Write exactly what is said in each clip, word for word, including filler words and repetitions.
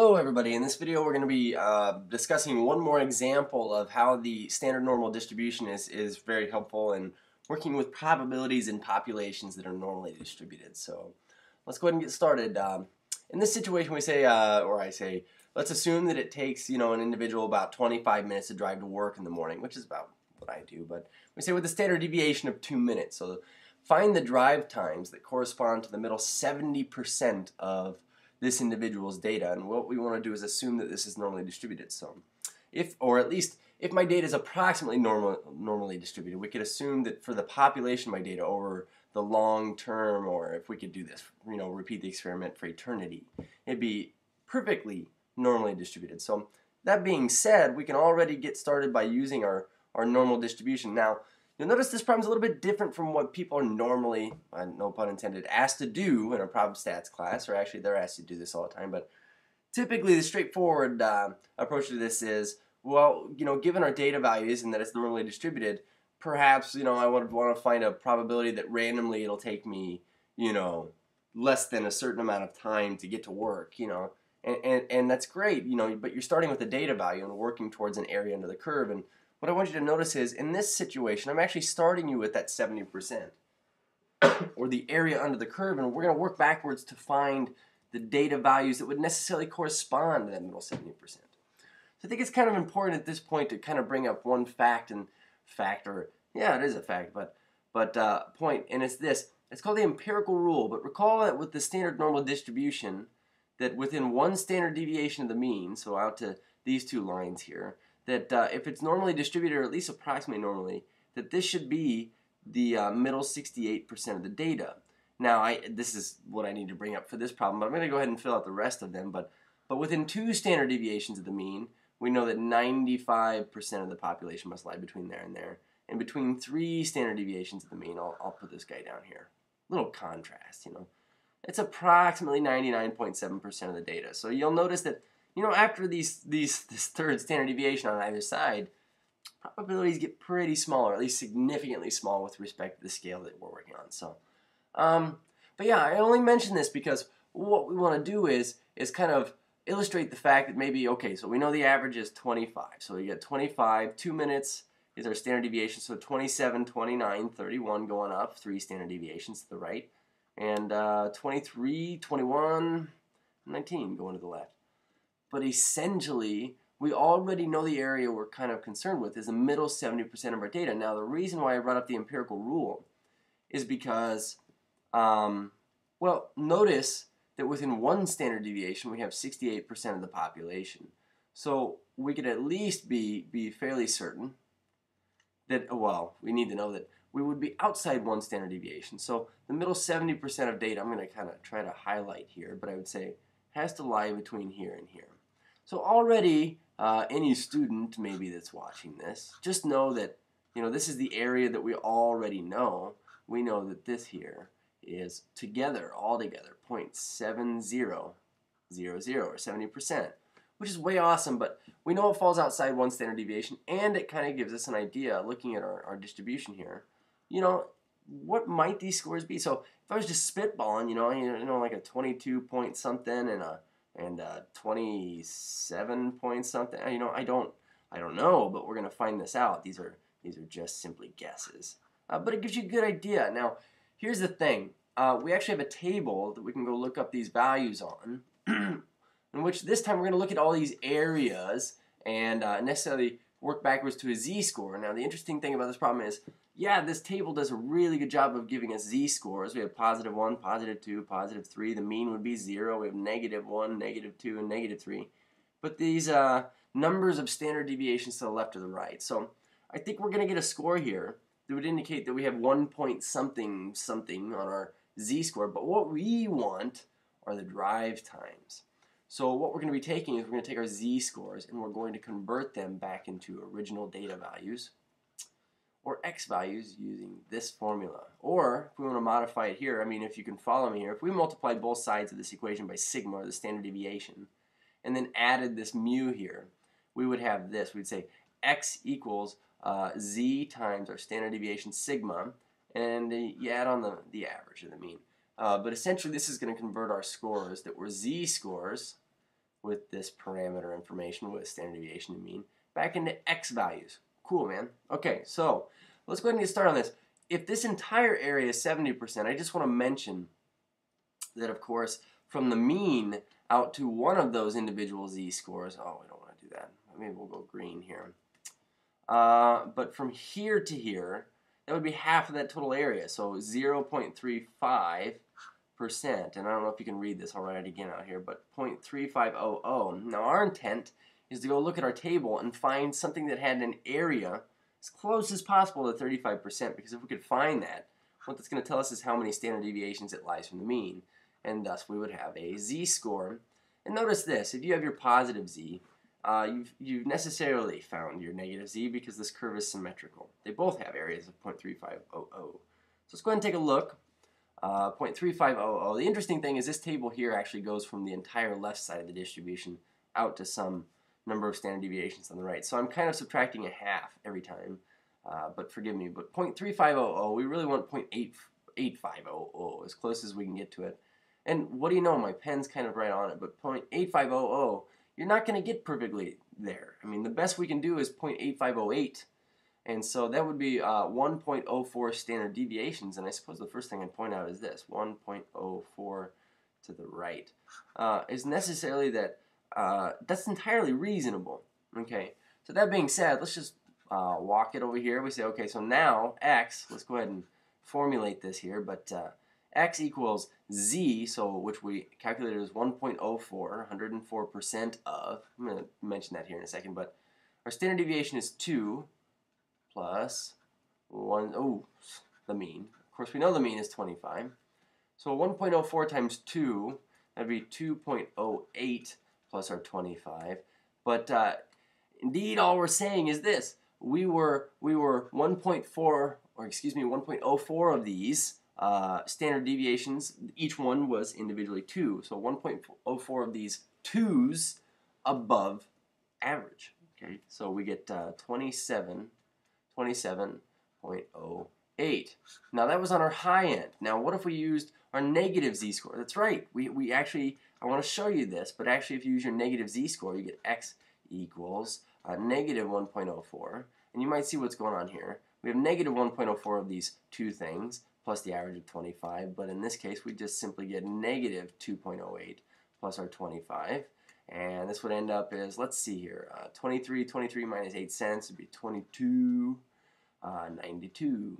Hello everybody, in this video we're going to be uh, discussing one more example of how the standard normal distribution is, is very helpful in working with probabilities in populations that are normally distributed. So let's go ahead and get started. Um, in this situation we say, uh, or I say, let's assume that it takes you know an individual about twenty-five minutes to drive to work in the morning, which is about what I do, but we say with a standard deviation of two minutes. So find the drive times that correspond to the middle seventy percent of this individual's data, and what we want to do is assume that this is normally distributed. So if, or at least if my data is approximately normal, normally distributed, we could assume that for the population of my data over the long term, or if we could do this, you know, repeat the experiment for eternity, it'd be perfectly normally distributed. So that being said, we can already get started by using our, our normal distribution. Now, you'll notice this problem is a little bit different from what people are normally, uh, no pun intended, asked to do in a problem stats class, or actually they're asked to do this all the time, but typically the straightforward uh, approach to this is, well, you know, given our data values and that it's normally distributed, perhaps, you know, I would want to find a probability that randomly it'll take me, you know, less than a certain amount of time to get to work, you know, and, and, and that's great, you know, but you're starting with a data value and working towards an area under the curve, and what I want you to notice is, in this situation, I'm actually starting you with that seventy percent, or the area under the curve, and we're going to work backwards to find the data values that would necessarily correspond to that middle seventy percent. So I think it's kind of important at this point to kind of bring up one fact and factor. Yeah, it is a fact, but but uh, point, and it's this. It's called the empirical rule, but recall that with the standard normal distribution, that within one standard deviation of the mean, so out to these two lines here, that uh, if it's normally distributed, or at least approximately normally, that this should be the uh, middle sixty-eight percent of the data. Now, I, this is what I need to bring up for this problem, but I'm going to go ahead and fill out the rest of them. But, but within two standard deviations of the mean, we know that ninety-five percent of the population must lie between there and there. And between three standard deviations of the mean, I'll, I'll put this guy down here. Little contrast, you know. It's approximately ninety-nine point seven percent of the data. So you'll notice that You know, after these, these, this third standard deviation on either side, probabilities get pretty small, or at least significantly small with respect to the scale that we're working on. So, um, but yeah, I only mention this because what we want to do is, is kind of illustrate the fact that maybe, okay, so we know the average is twenty-five. So we got twenty-five, two minutes is our standard deviation. So twenty-seven, twenty-nine, thirty-one going up, three standard deviations to the right, and uh, twenty-three, twenty-one, nineteen going to the left. But essentially, we already know the area we're kind of concerned with is the middle seventy percent of our data. Now, the reason why I brought up the empirical rule is because, um, well, notice that within one standard deviation, we have sixty-eight percent of the population. So we could at least be, be fairly certain that, well, we need to know that we would be outside one standard deviation. So the middle seventy percent of data, I'm going to kind of try to highlight here, but I would say has to lie between here and here. So already, uh, any student maybe that's watching this, just know that, you know, this is the area that we already know. We know that this here is together, all together, zero point seven zero zero zero, or seventy percent, which is way awesome, but we know it falls outside one standard deviation, and it kind of gives us an idea, looking at our, our distribution here, you know, what might these scores be? So if I was just spitballing, you know, you know, like a twenty-two point something and a and uh, twenty-seven point something, you know, I don't, I don't know, but we're gonna find this out. These are, these are just simply guesses, uh, but it gives you a good idea. Now, here's the thing: uh, we actually have a table that we can go look up these values on, in which this time we're gonna look at all these areas and uh, necessarily work backwards to a z-score. Now, the interesting thing about this problem is, yeah, this table does a really good job of giving us z-scores. We have positive one, positive two, positive three. The mean would be zero. We have negative one, negative two, and negative three. But these uh, numbers of standard deviations to the left or the right. So I think we're going to get a score here that would indicate that we have one point something something on our z-score. But what we want are the drive times. So what we're going to be taking is we're going to take our z-scores and we're going to convert them back into original data values, or x values using this formula. Or if we want to modify it here, I mean, if you can follow me here, if we multiply both sides of this equation by sigma, or the standard deviation, and then added this mu here, we would have this. We'd say x equals uh, z times our standard deviation sigma, and you add on the, the average of the mean. Uh, but essentially this is going to convert our scores that were z-scores with this parameter information, what standard deviation and mean, back into x values. Cool, man. Okay, so let's go ahead and get started on this. If this entire area is seventy percent, I just want to mention that, of course, from the mean out to one of those individual z-scores, oh, we don't want to do that. Maybe we'll go green here. Uh, but from here to here, that would be half of that total area, so zero point three five percent. And I don't know if you can read this, I'll write it again out here, but zero point three five zero zero. Now our intent is to go look at our table and find something that had an area as close as possible to thirty-five percent, because if we could find that, what that's going to tell us is how many standard deviations it lies from the mean, and thus we would have a z-score. And notice this, if you have your positive z, uh, you've, you've necessarily found your negative z because this curve is symmetrical. They both have areas of zero point three five zero zero. So let's go ahead and take a look. Uh, zero point three five zero zero. The interesting thing is this table here actually goes from the entire left side of the distribution out to some number of standard deviations on the right. So I'm kind of subtracting a half every time, uh, but forgive me, but zero point three five zero zero, we really want zero point eight five zero zero, as close as we can get to it. And what do you know, my pen's kind of right on it, but zero point eight five zero zero, you're not going to get perfectly there. I mean, the best we can do is zero point eight five zero eight. And so that would be uh, one point zero four standard deviations, and I suppose the first thing I'd point out is this, one point zero four to the right uh, is necessarily that, uh, that's entirely reasonable. Okay, so that being said, let's just uh, walk it over here. We say, okay, so now x, let's go ahead and formulate this here, but uh, x equals z, so which we calculated as one point zero four, one hundred four percent of, I'm going to mention that here in a second, but our standard deviation is two. Plus one, oh, the mean. Of course, we know the mean is twenty-five. So one point zero four times two, that'd be two point zero eight plus our twenty-five. But uh, indeed, all we're saying is this: we were we were one point four, or excuse me, one point zero four of these uh, standard deviations. Each one was individually two. So one point zero four of these twos above average. Okay, so we get uh, twenty-seven. twenty-seven point zero eight. Now that was on our high end. Now what if we used our negative z-score? That's right. We, we actually, I want to show you this, but actually if you use your negative z-score, you get x equals uh, negative one point zero four. And you might see what's going on here. We have negative one point zero four of these two things, plus the average of twenty-five, but in this case we just simply get negative two point zero eight plus our twenty-five. And this would end up as, let's see here, uh, twenty-three, twenty-three minus eight cents would be twenty-two, uh, ninety-two.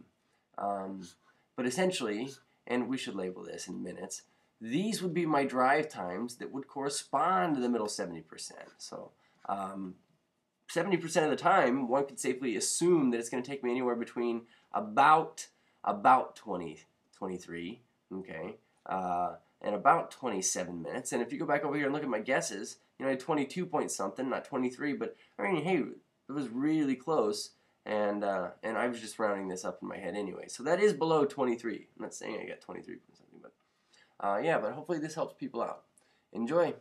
Um, but essentially, and we should label this in minutes, these would be my drive times that would correspond to the middle seventy percent. So um, seventy percent of the time, one could safely assume that it's going to take me anywhere between about, about twenty, twenty-three, okay, uh, and about twenty-seven minutes. And if you go back over here and look at my guesses, you know, I had twenty-two point something, not twenty-three, but I mean, hey, it was really close, and uh, and I was just rounding this up in my head anyway. So that is below twenty-three. I'm not saying I got twenty-three point something, but uh, yeah, but hopefully this helps people out. Enjoy.